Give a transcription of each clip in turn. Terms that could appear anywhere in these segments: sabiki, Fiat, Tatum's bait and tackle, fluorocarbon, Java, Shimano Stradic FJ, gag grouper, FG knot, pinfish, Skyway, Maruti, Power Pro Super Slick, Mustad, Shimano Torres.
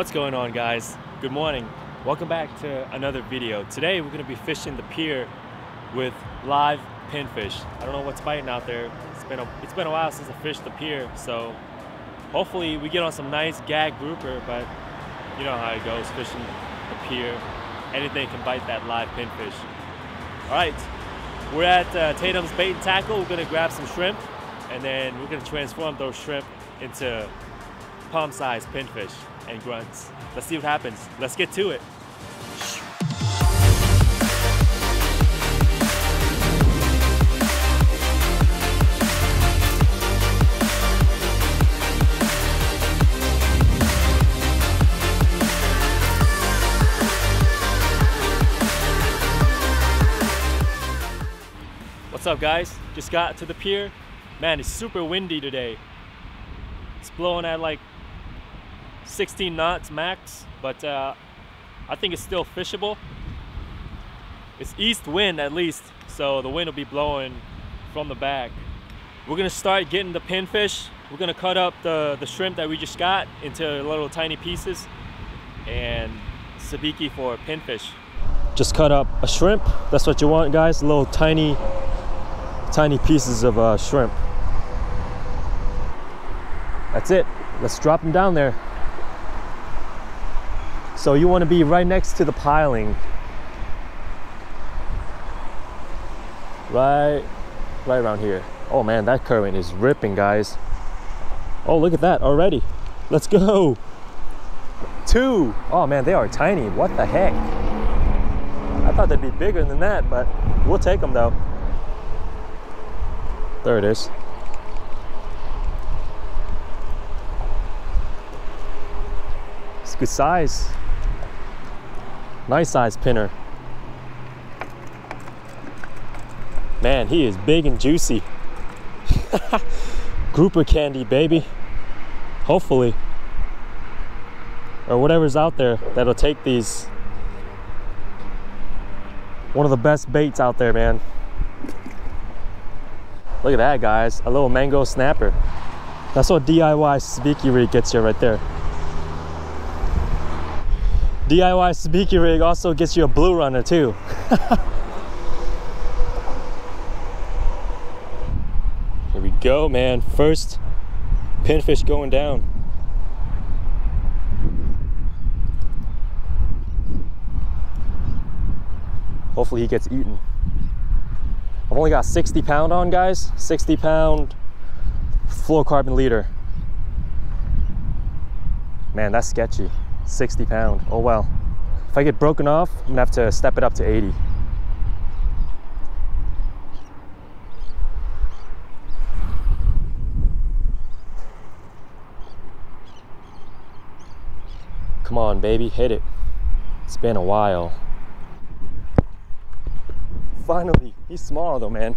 What's going on, guys? Good morning. Welcome back to another video. Today we're gonna be fishing the pier with live pinfish. I don't know what's biting out there. It's been a while since I fished the pier, so hopefully we get on some nice gag grouper, but you know how it goes fishing the pier. Anything can bite that live pinfish. All right, we're at Tatum's Bait and Tackle. We're gonna grab some shrimp, and then we're gonna transform those shrimp into palm-sized pinfish and grunts. Let's see what happens. Let's get to it. What's up, guys? Just got to the pier. Man, it's super windy today. It's blowing at like 16 knots max, but I think it's still fishable. It's east wind at least, so the wind will be blowing from the back. We're gonna start getting the pinfish. We're gonna cut up the shrimp that we just got into little tiny pieces, and sabiki for pinfish. Just cut up a shrimp. That's what you want, guys, little tiny pieces of shrimp. That's it. Let's drop them down there. So you want to be right next to the piling. Right around here. Oh man, that current is ripping, guys. Oh, look at that already. Let's go. Two. Oh man, they are tiny. What the heck? I thought they'd be bigger than that, but we'll take them though. There it is. It's a good size. Nice size pinner. Man, he is big and juicy. Grouper candy, baby. Hopefully. Or whatever's out there that'll take these. One of the best baits out there, man. Look at that, guys. A little mango snapper. That's what DIY sabiki rig gets you right there. DIY sabiki rig also gets you a blue runner too. Here we go, man. First pinfish going down. Hopefully he gets eaten. I've only got 60 pound on, guys. 60 pound fluorocarbon leader. Man, that's sketchy. 60 pound, oh well. If I get broken off, I'm gonna have to step it up to 80. Come on, baby, hit it. It's been a while. Finally, he's small though, man.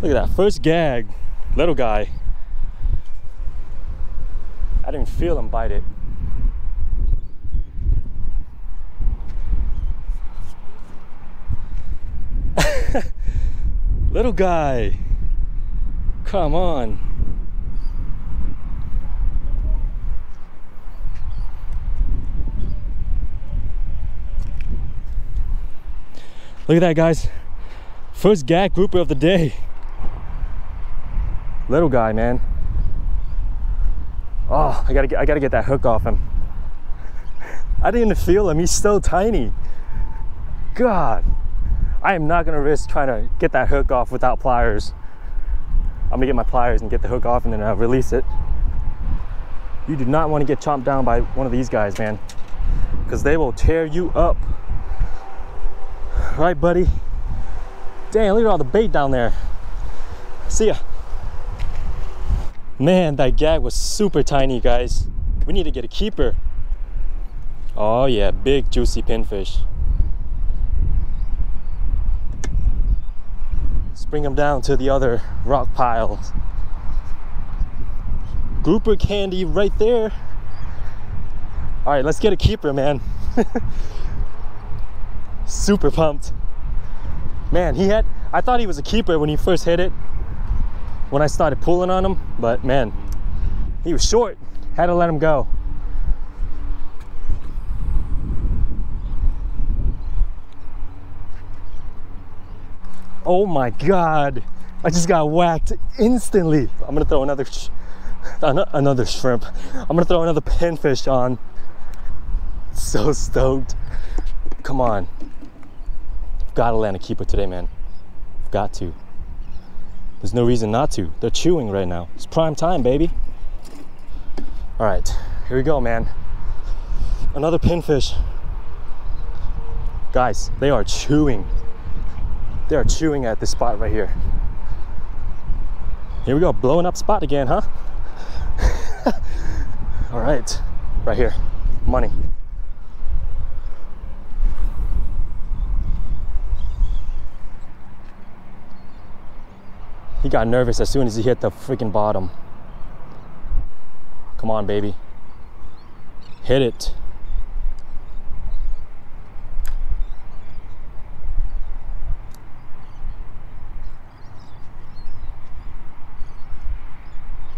Look at that, first gag. Little guy. I didn't feel him bite it. Little guy. Come on. Look at that, guys. First gag grouper of the day. Little guy, man. Oh, I gotta get that hook off him. I didn't even feel him. He's so tiny. God, I am not gonna risk trying to get that hook off without pliers. I'm gonna get my pliers and get the hook off, and then I'll release it. You do not want to get chomped down by one of these guys, man, because they will tear you up. Right, buddy? Damn, look at all the bait down there. See ya. Man, that gag was super tiny, guys. We need to get a keeper. Oh yeah, big juicy pinfish. Let's bring him down to the other rock pile. Grouper candy right there. All right, let's get a keeper, man. Super pumped. Man, I thought he was a keeper when he first hit it. when I started pulling on him, but man, he was short. Had to let him go. Oh my God, I just got whacked instantly. I'm gonna throw another shrimp. I'm gonna throw another pinfish on. So stoked. Come on. Gotta land a keeper today, man. Got to. There's no reason not to. They're chewing right now. It's prime time, baby. All right, here we go, man. Another pinfish. Guys, they are chewing. They are chewing at this spot right here. Here we go, blowing up spot again, huh? All right, right here, money. He got nervous as soon as he hit the freaking bottom. Come on, baby. Hit it.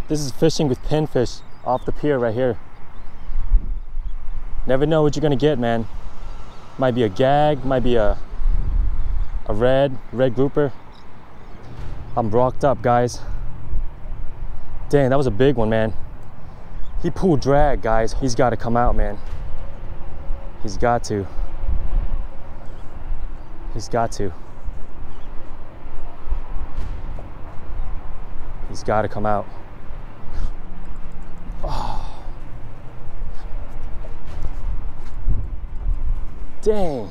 This is fishing with pinfish off the pier right here. Never know what you're gonna get, man. Might be a gag, might be a red grouper. I'm rocked up, guys. Dang, that was a big one, man. He pulled drag, guys. He's got to come out, man. He's got to. He's got to. He's got to come out. Oh. Dang.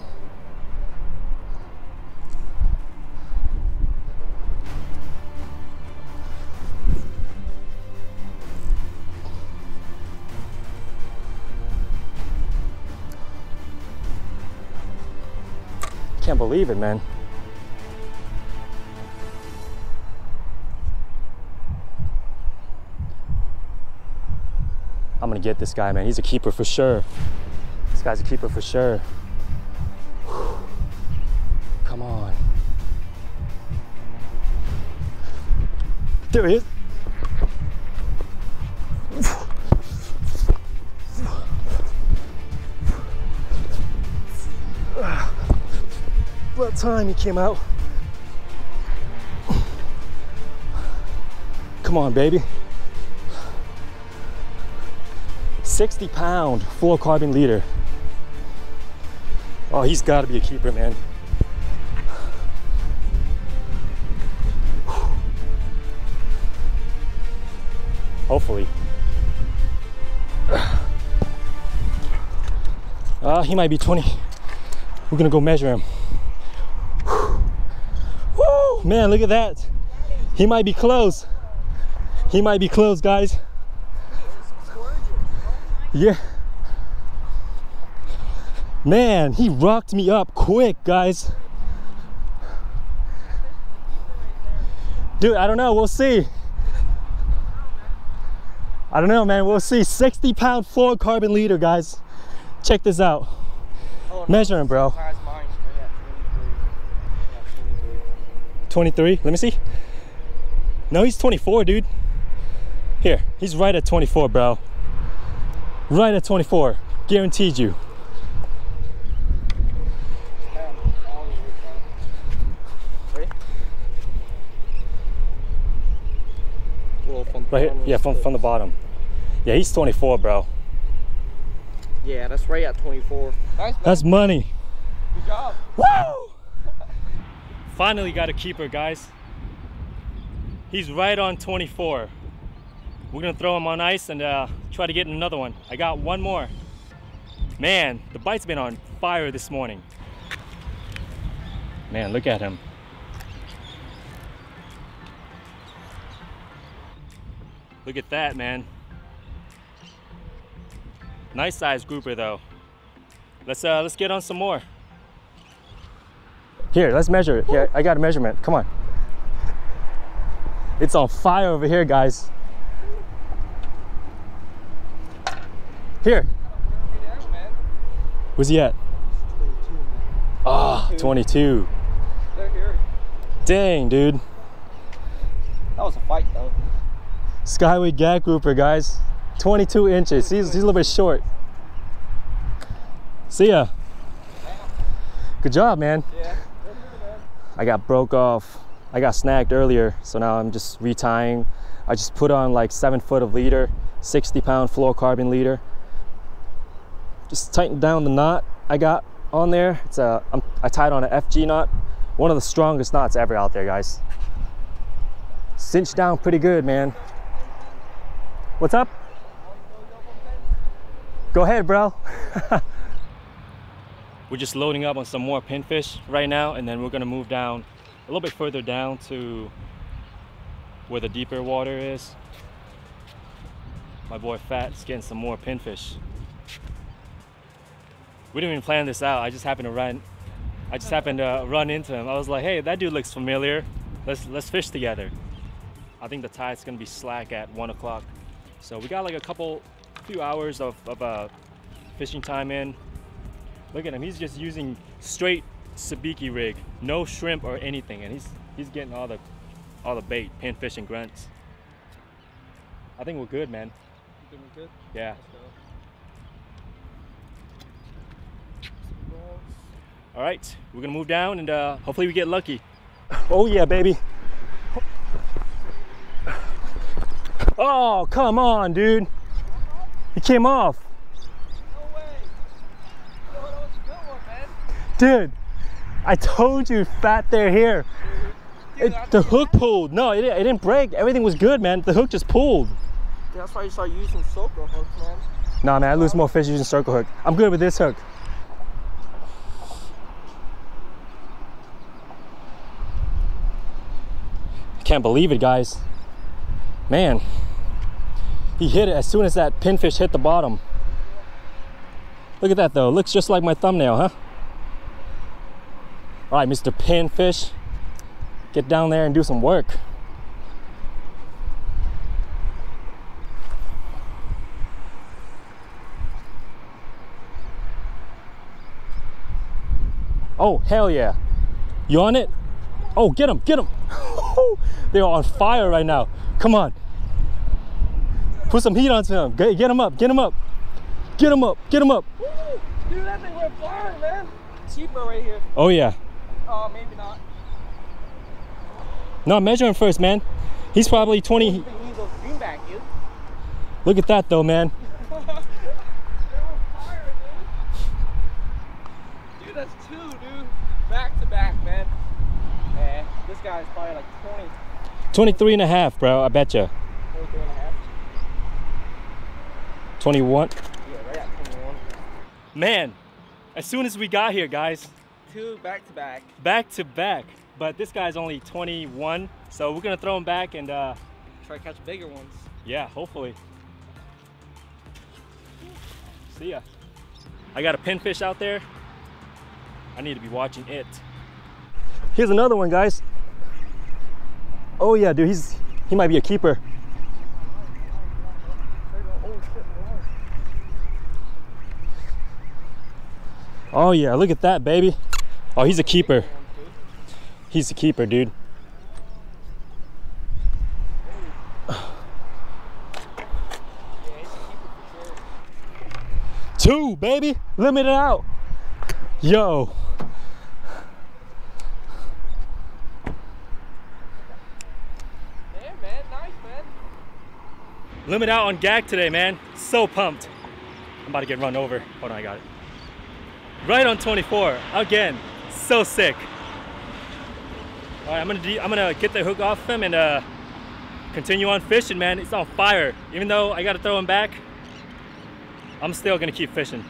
Can't believe it, man. I'm gonna get this guy, man. He's a keeper for sure. This guy's a keeper for sure. Whew. Come on. There he is. About time he came out. Come on, baby. 60-pound fluorocarbon leader. Oh, he's got to be a keeper, man. Hopefully. He might be 20. We're gonna go measure him. Man, look at that. He might be close. He might be close, guys. Yeah. Man, he rocked me up quick, guys. Dude, I don't know. We'll see. I don't know, man. We'll see. 60-pound fluorocarbon leader, guys. Check this out. Measure him, bro. 23, let me see. No, he's 24, dude. Here, he's right at 24, bro. Right at 24, guaranteed you. Right here, yeah, from the bottom. Yeah, he's 24, bro. Yeah, that's right at 24. That's money. Good job. Woo! Finally got a keeper, guys. He's right on 24. We're gonna throw him on ice and try to get another one. I got one more. Man, the bite's been on fire this morning. Man, look at him. Look at that, man. Nice sized grouper though. Let's get on some more. Here, let's measure it. Yeah, I got a measurement. Come on. It's on fire over here, guys. Here. Where's he at? 22, man. Oh, 22. They're here. Dang, dude. That was a fight though. Skyway gag grouper, guys. 22 inches. He's a little bit short. See ya. Good job, man. Yeah. I got broke off. I got snagged earlier, so now I'm just retying. I just put on like 7 foot of leader, 60-pound fluorocarbon leader. Just tighten down the knot I got on there. It's a I tied on an FG knot, one of the strongest knots ever out there, guys. Cinched down pretty good, man. What's up? Go ahead, bro. We're just loading up on some more pinfish right now, and then we're gonna move down a little bit further down to where the deeper water is. My boy Fat's getting some more pinfish. We didn't even plan this out. I just happened to run into him. I was like, hey, that dude looks familiar. Let's fish together. I think the tide's gonna be slack at 1 o'clock. So we got like a few hours of fishing time in. Look at him, he's just using straight sabiki rig, no shrimp or anything, and he's getting all the bait, pinfish and grunts. I think we're good, man. You think we're good? Yeah. All right, we're gonna move down and hopefully we get lucky. Oh yeah, baby. Oh, come on, dude. It came off. No way. Yo, that was a good one, man. Dude, I told you, Fat, they're here. Dude, the hook pulled. No, it didn't break. Everything was good, man. The hook just pulled. Yeah, that's why you started using circle hooks, man. Nah, man, I lose more fish using circle hook. I'm good with this hook. I can't believe it, guys. Man, he hit it as soon as that pinfish hit the bottom. Look at that though, looks just like my thumbnail, huh? All right, Mr. Pinfish, get down there and do some work. Oh, hell yeah. You on it? Oh, get him, get him. They are on fire right now. Come on. Put some heat onto him. Get him up. Get him up. Get him up. Get him up. Woo! Dude, that thing went flying, man. Cheaper right here. Oh, yeah. Oh, maybe not. No, measure him first, man. He's probably 20. Look at that, though, man. They're on fire, dude. Dude, that's two, dude. Back to back, man. Man, this guy's probably like 20. 23 and a half, bro. I bet you. 23 and a half. 21. Yeah, right at 21. Man, as soon as we got here, guys. Two back to back. Back to back. But this guy's only 21, so we're gonna throw him back and try to catch bigger ones. Yeah, hopefully. See ya. I got a pinfish out there. I need to be watching it. Here's another one, guys. Oh yeah, dude, he might be a keeper. Oh yeah, look at that, baby. Oh, he's a keeper. He's a keeper, dude. Two, baby. Limit it out. Yo. There, man. Nice, man. Limit out on gag today, man. So pumped. I'm about to get run over. Hold on, I got it. Right on 24 again. So sick. All right, I'm gonna get the hook off him and continue on fishing, man. It's on fire. Even though I gotta throw him back, I'm still gonna keep fishing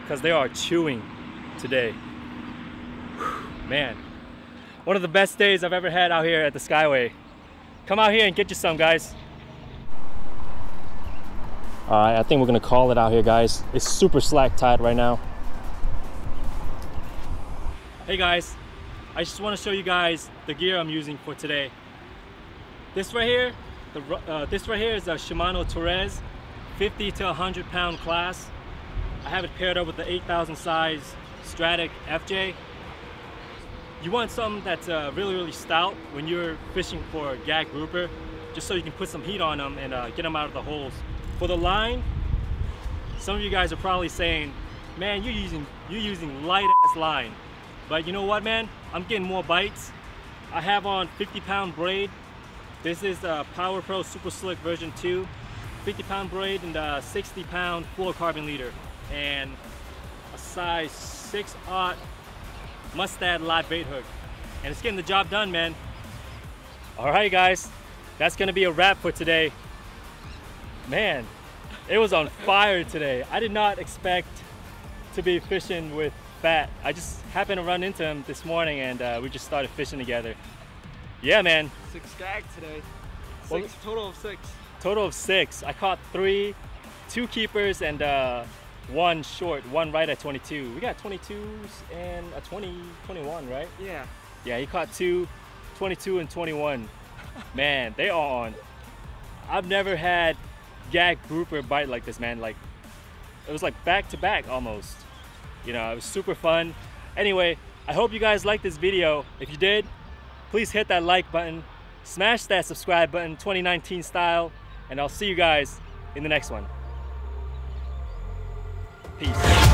because they are chewing today. Whew, man, one of the best days I've ever had out here at the Skyway. Come out here and get you some, guys. All right, I think we're gonna call it out here, guys. It's super slack tide right now. Hey guys, I just want to show you guys the gear I'm using for today. This right here, is a Shimano Torres 50 to 100 pound class. I have it paired up with the 8,000 size Stradic FJ. You want something that's really stout when you're fishing for gag grouper, just so you can put some heat on them and get them out of the holes. For the line, some of you guys are probably saying, man, you're using light ass line. But you know what, man? I'm getting more bites. I have on 50-pound braid. This is Power Pro Super Slick version 2. 50-pound braid and a 60-pound fluorocarbon leader. And a size 6/0 Mustad live bait hook. And it's getting the job done, man. All right, guys. That's gonna be a wrap for today. Man, it was on fire today. I did not expect to be fishing with Fat. I just happened to run into him this morning and we just started fishing together. Yeah, man. 6 gag today. Total of six. Total of 6. I caught 3, 2 keepers and 1 short, 1 right at 22. We got 22s and a 20, 21, right? Yeah. Yeah, he caught 2, 22 and 21. Man, they are on. I've never had gag grouper bite like this, man. Like, it was like back to back almost. You know, it was super fun. Anyway, I hope you guys liked this video. If you did, please hit that like button, smash that subscribe button 2019 style, and I'll see you guys in the next one. Peace.